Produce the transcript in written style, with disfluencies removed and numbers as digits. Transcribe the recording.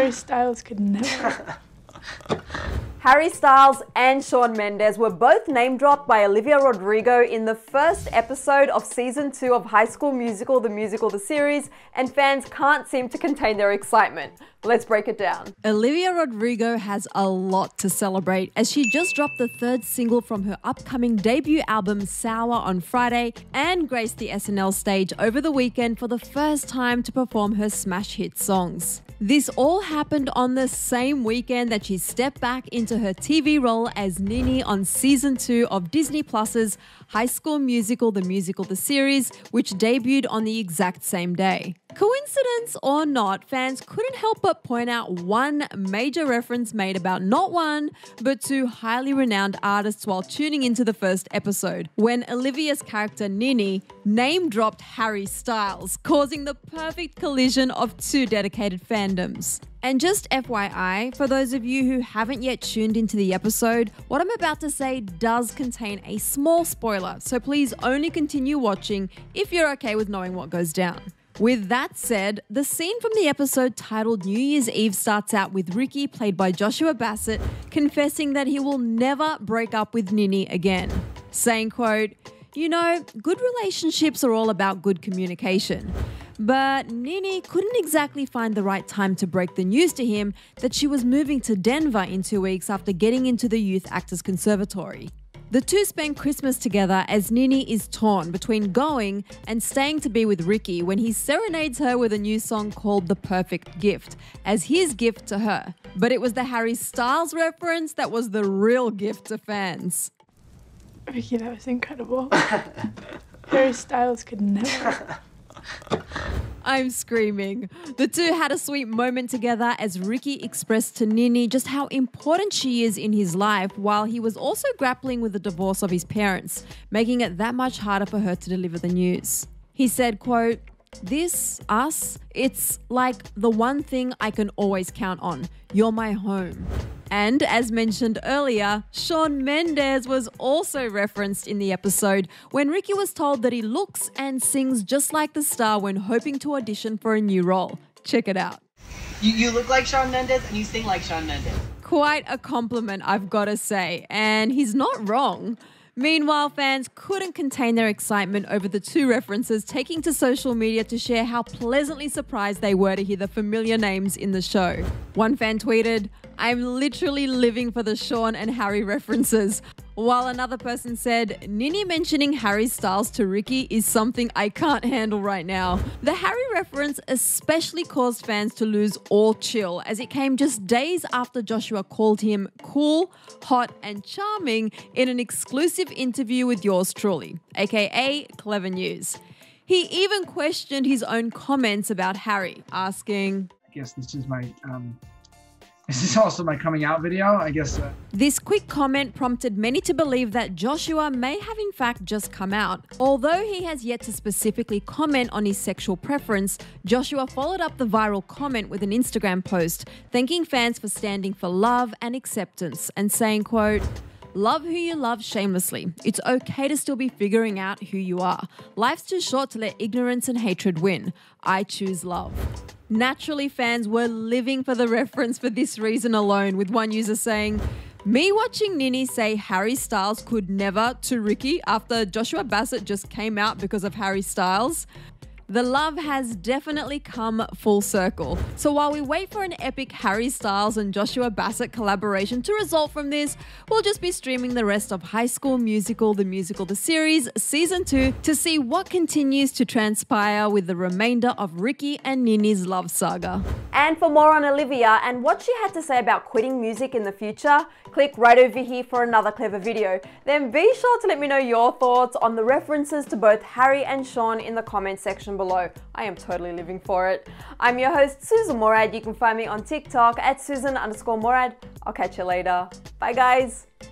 Harry Styles could never. Harry Styles and Shawn Mendes were both name-dropped by Olivia Rodrigo in the first episode of Season 2 of High School Musical: The Series, and fans can't seem to contain their excitement. Let's break it down. Olivia Rodrigo has a lot to celebrate as she just dropped the third single from her upcoming debut album Sour on Friday and graced the SNL stage over the weekend for the first time to perform her smash hit songs. This all happened on the same weekend that she stepped back into her TV role as Nini on Season 2 of Disney Plus's High School Musical: The Series, which debuted on the exact same day. Coincidence or not, fans couldn't help but point out one major reference made about not one, but two highly renowned artists while tuning into the first episode, when Olivia's character Nini name-dropped Harry Styles, causing the perfect collision of two dedicated fandoms. And just FYI, for those of you who haven't yet tuned into the episode, what I'm about to say does contain a small spoiler, so please only continue watching if you're okay with knowing what goes down. With that said, the scene from the episode titled New Year's Eve starts out with Ricky, played by Joshua Bassett, confessing that he will never break up with Nini again, saying, quote, "You know, good relationships are all about good communication. But Nini couldn't exactly find the right time to break the news to him that she was moving to Denver in 2 weeks after getting into the Youth Actors Conservatory. The two spend Christmas together as Nini is torn between going and staying to be with Ricky when he serenades her with a new song called The Perfect Gift as his gift to her. But it was the Harry Styles reference that was the real gift to fans." Ricky, that was incredible. Harry Styles could never. I'm screaming. The two had a sweet moment together as Ricky expressed to Nini just how important she is in his life while he was also grappling with the divorce of his parents, making it that much harder for her to deliver the news. He said, quote, "This, us, it's like the one thing I can always count on. You're my home." And as mentioned earlier, Shawn Mendes was also referenced in the episode when Ricky was told that he looks and sings just like the star when hoping to audition for a new role. Check it out. You look like Shawn Mendes and you sing like Shawn Mendes. Quite a compliment, I've got to say, and he's not wrong. Meanwhile, fans couldn't contain their excitement over the two references, taking to social media to share how pleasantly surprised they were to hear the familiar names in the show. One fan tweeted, "I'm literally living for the Shawn and Harry references," while another person said, "Nini mentioning Harry Styles to Ricky is something I can't handle right now." The Harry reference especially caused fans to lose all chill, as it came just days after Joshua called him cool, hot and charming in an exclusive interview with yours truly, aka Clevver News. He even questioned his own comments about Harry, asking, "I guess this is my is this also my coming out video? I guess so." This quick comment prompted many to believe that Joshua may have in fact just come out. Although he has yet to specifically comment on his sexual preference, Joshua followed up the viral comment with an Instagram post, thanking fans for standing for love and acceptance and saying, quote, "Love who you love shamelessly. It's okay to still be figuring out who you are. Life's too short to let ignorance and hatred win. I choose love." Naturally, fans were living for the reference for this reason alone, with one user saying, "Me watching Nini say Harry Styles could never to Ricky after Joshua Bassett just came out because of Harry Styles. The love has definitely come full circle." So while we wait for an epic Harry Styles and Joshua Bassett collaboration to result from this, we'll just be streaming the rest of High School Musical: The Series Season 2 to see what continues to transpire with the remainder of Ricky and Nini's love saga. And for more on Olivia and what she had to say about quitting music in the future, click right over here for another Clevver video. Then be sure to let me know your thoughts on the references to both Harry and Shawn in the comment section below. I am totally living for it. I'm your host, Sussan Mourad. You can find me on TikTok at Sussan_Mourad. I'll catch you later. Bye guys.